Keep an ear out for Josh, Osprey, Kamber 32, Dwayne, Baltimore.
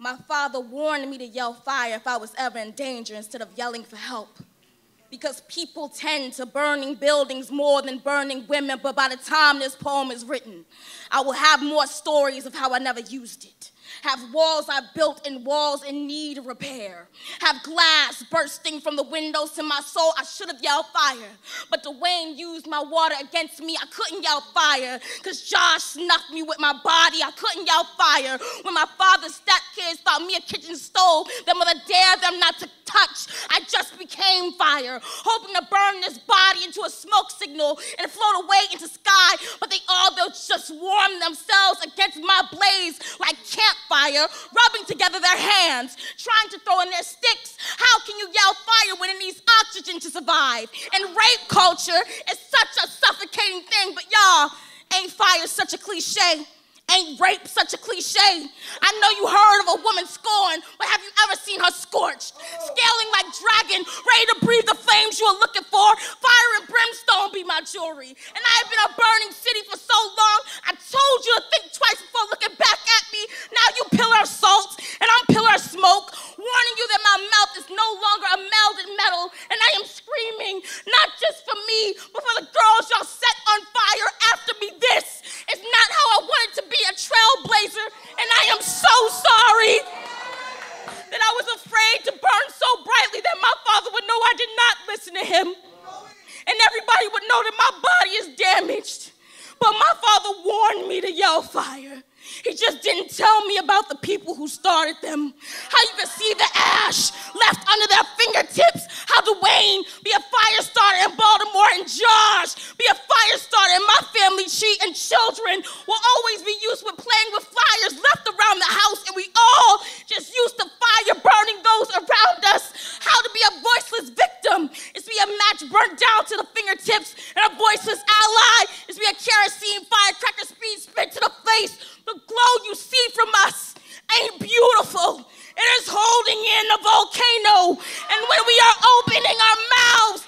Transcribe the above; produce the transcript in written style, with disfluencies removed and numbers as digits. My father warned me to yell fire if I was ever in danger instead of yelling for help. Because people tend to burning buildings more than burning women, but by the time this poem is written, I will have more stories of how I never used it. Have walls I built and walls in need of repair. Have glass bursting from the windows to my soul. I should have yelled fire, but Dwayne used my water against me. I couldn't yell fire, because Josh snuffed me with my body. I couldn't yell fire. When my father's stepkids found me a kitchen stove, their mother dared them not to touch. I just became fire, hoping to burn this body into a smoke signal and float away into sky, but they'll just warm themselves against my blaze like campfire, rubbing together their hands, trying to throw in their sticks. How can you yell fire when it needs oxygen to survive? And rape culture is such a suffocating thing, but y'all, ain't fire such a cliche? Ain't rape such a cliche? I know you heard of a woman scorned, but have you ever seen her scorched? Scaling like dragon, ready to breathe the flames you are looking for. Fire and brimstone be my jewelry. And I have been a burning city for so long, I told you to think twice before looking back at me. Now you pillar of salt, and I'm pillar of smoke, warning you that my mouth is no longer a melded metal, and I am screaming, not just for me, but for the girls y'all set on fire after me. This is not how I wanted to be. A trailblazer, and I am so sorry that I was afraid to burn so brightly that my father would know I did not listen to him, and everybody would know that my body is damaged. But my father warned me to yell fire. He just didn't tell me about the people who started them, how you could see the ash left under their fingertips, how Dwayne be a fire starter in Baltimore and Josh be a fire starter in my family. She and children will always be used with playing with fires left around the house, and we all just used to fire burning those around us. How to be a voiceless victim is to be a match burnt down to the fingertips, and a voiceless ally is to be a kerosene firecracker speed spit to the face. The glow you see from us ain't beautiful. It is holding in a volcano. And when we are opening our mouths,